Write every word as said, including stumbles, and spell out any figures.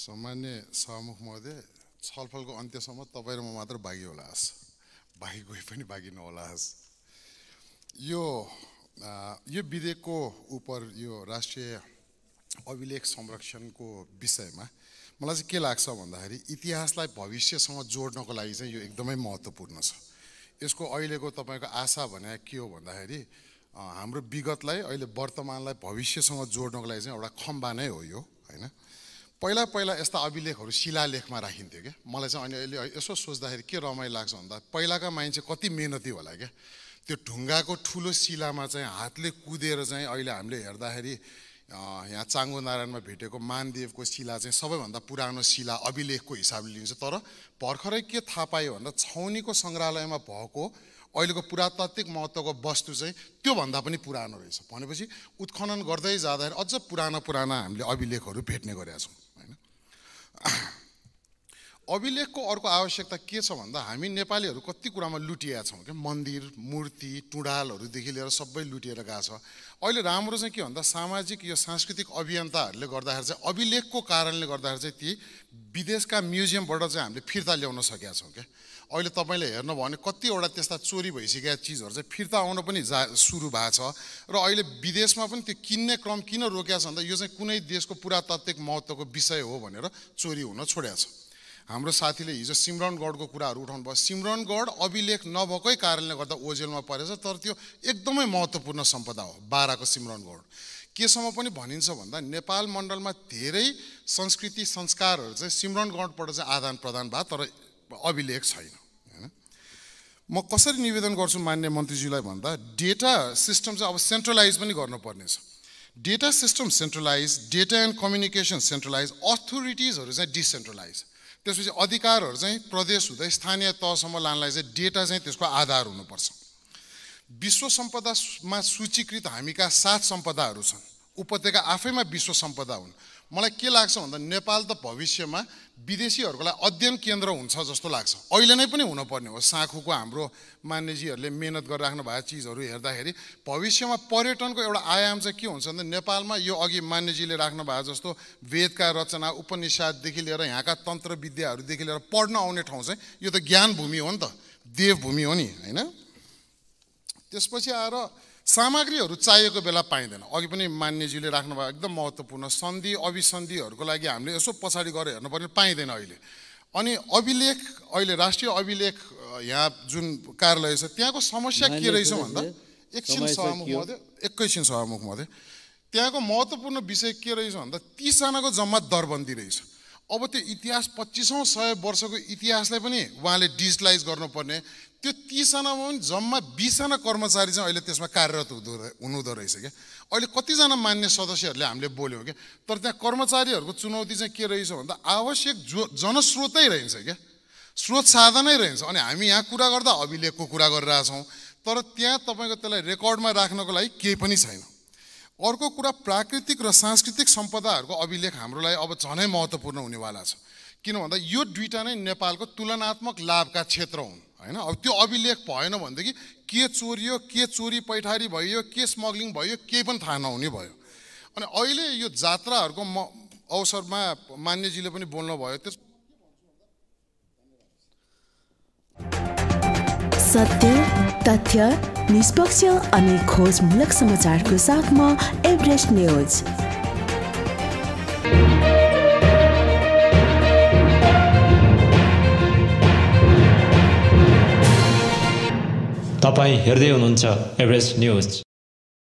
सामान्य सामुख मध्य छलफलको अन्त्यसम्म तपाईं र म मात्र बागी होला हस बाही गए पनि बागी नहोला हस यो यो विधेयकको उपर यो राष्ट्रिय अभिलेख संरक्षणको विषयमा मलाई चाहिँ के लाग्छ भन्दाखेरि इतिहासलाई भविष्यसँग जोड्नको लागि चाहिँ यो एकदमै महत्त्वपूर्ण छ यसको अहिलेको तपाईको आशा भने के हो भन्दाखेरि हाम्रो विगतलाई अहिले वर्तमानलाई भविष्यसँग जोड्नको लागि चाहिँ एउटा खम्बा नै हो यो हैन पहिला पहिला यस्ता अभिलेखहरु शिलालेखमा राखिन्थ्यो के मलाई चाहिँ अहिले यसो सोच्दाखेरि के रमाइलो लाग्छ भन्दा पहिलाका मान्छे कति मेहनती होला के त्यो ढुङ्गाको ठूलो शिलामा चाहिँ हातले कुदेर चाहिँ अहिले हामीले हेर्दाखेरि यहाँ चाङ्गो नारायणमा भेटेको मानदेवको शिला चाहिँ सबैभन्दा पुरानो शिला अभिलेखको हिसाबले लिन्छ तर भर्खरै के थाहा पायो भन्दा छौनीको संग्रहालयमा भएको अहिलेको पुरातात्विक महत्त्वको वस्तु चाहिँ त्यो भन्दा पनि पुरानो रहेछ भनेपछि उत्खनन गर्दै जाँदा अझ पुराना पुराना हामीले अभिलेखहरु भेट्ने गरेका छौं हैन अभिलेखको अर्को आवश्यकता के छ भन्दा हामी नेपालीहरु कति कुरामा लुटिएका छौं के मन्दिर मूर्ति टुडालहरुदेखि लिएर सबै लुटिएर गएको छ अहिले राम्रो चाहिँ के भन्दा सामाजिक यो सांस्कृतिक अभियानताहरुले गर्दाखेरि चाहिँ अभिलेखको कारणले गर्दाखेरि चाहिँ ती विदेशका म्युजियमबाट चाहिँ हामीले फिर्ता ल्याउन सकेका छौं के अहिले तपाईले हेर्नु भने कति वटा त्यस्ता चोरी भइसकेका चीजहरु चाहिँ फिर्ता आउन पनि सुरु भएको छ र अहिले विदेशमा पनि त्यो किन्ने क्रम किन रोकेको छ भन्दा यो चाहिँ कुनै देशको पुरातात्विक महत्त्वको विषय हो भनेर चोरी हुन छोडेको छ हाम्रो साथीले हिजो सिमरनगढको कुराहरु उठाउनु भयो सिमरनगढ अभिलेख नभएकै कारणले गर्दा ओझेलमा परेछ तर त्यो एकदमै महत्त्वपूर्ण सम्पदा हो बाह्रको सिमरनगढ केसम्म पनि भनिन्छ भन्दा नेपाल मण्डलमा धेरै संस्कृति संस्कारहरु चाहिँ सिमरनगढबाट चाहिँ आदान प्रदान भयो तर अभिलेख छैन म कसरी निवेदन गर्छु मान्य मन्त्रीज्यूलाई भन्दा डेटा सिस्टम चाहिँ अब सेन्ट्रलाइज पनि गर्नुपर्ने छ data system centralise data and communication centralise अथोरिटिजहरु चाहिँ डिसेन्ट्रलाइज त्यसपछि अधिकारहरु चाहिँ प्रदेश हुँदै स्थानीय तहसम्म लानलाई चाहिँ डेटा चाहिँ त्यसको आधार हुनुपर्छ विश्व सम्पदामा सूचीकृत हामीका सात सम्पदाहरु छन् उपत्यका आफैमा विश्व सम्पदा हुन् मलाई के लाग्छ भन्दा नेपाल त भविष्यमा विदेशीहरुको लागि अध्ययन केन्द्र हुन्छ जस्तो लाग्छ अहिले नै पनि हुन पर्ने हो साखुको हाम्रो मान्यजीहरुले मेहनत गरिराख्नु भएको चीजहरु हेर्दाखेरि भविष्यमा पर्यटनको एउटा आयाम चाहिँ के हुन्छ भन्दा नेपालमा यो अघि मान्यजीले राख्नु भएको जस्तो वेदका रचना उपनिषददेखि लिएर यहाँका तन्त्र विद्याहरुदेखि लिएर पढ्न आउने ठाउँ चाहिँ यो त ज्ञान भूमि हो नि त देवभूमि हो नि हैन त्यसपछि आएर सामग्रीहरु चाहिएको बेला पाइदैन अघि पनि मान्यजीले राख्नु भएको एकदम महत्त्वपूर्ण सन्धि अभिसन्धिहरुको लागि हामीले यसो पछाडी गएर हेर्नु पर्ने पाइदैन अहिले अनि अभिलेख अहिले राष्ट्रिय अभिलेख यहाँ जुन कार्यालय छ त्यहाँको समस्या के रहेछ भन्दा एकछिन सभामुख महोदय एकैछिन सभामुख महोदय त्यहाँको महत्त्वपूर्ण विषय के रहेछ भन्दा तीस जनाको जम्मा दरबन्दी रहेछ अब त्यो इतिहास पच्चीसौं सय वर्षको इतिहासलाई पनि उहाँले डिजिटलाइज गर्नुपर्ने त्यो तीस जनामा पनि जम्मा बीस जना कर्मचारी चाहिँ अहिले त्यसमा कार्यरत हुँदो हुनुहुँदो रहेछ क्या अहिले कतिजना मान्य सदस्यहरूले हामीले बोल्यो क्या तर त्यहाँ कर्मचारीहरूको चुनौती चाहिँ के रहेछ भन्दा आवश्यक जो जनस्रोतै रहन्छ क्या स्रोत साधनै रहन्छ अनि हामी यहाँ कुरा गर्दा अभिलेखको कुरा गरिरहेछौँ तर त्यहाँ तपाईको त्यसलाई रेकर्डमा राख्नको लागि केही पनि छैन अर्को कुरा प्राकृतिक र सांस्कृतिक सम्पदाहरूको अभिलेख हाम्रो लागि अब झनै महत्त्वपूर्ण हुनेवाला छ किन भन्दा यो दुईटा नै नेपालको तुलनात्मक लाभका क्षेत्र हुन् हैन अब त्यो अभिलेख भएन भनेदेखि के चोरियो के चोरी पैठारी भयो के स्मग्लिङ भयो केही पनि थाहा नहुने भयो अनि अहिले यो जात्राहरूको अवसरमा मान्यजीले पनि बोल्नु भयो त्यस सत्य तथ्य निष्पक्ष अनि खोजमूलक समाचारको साथमा एभरेस्ट न्यूज तपाईं हेर्दै हुनुहुन्छ एभरेस्ट न्यूज।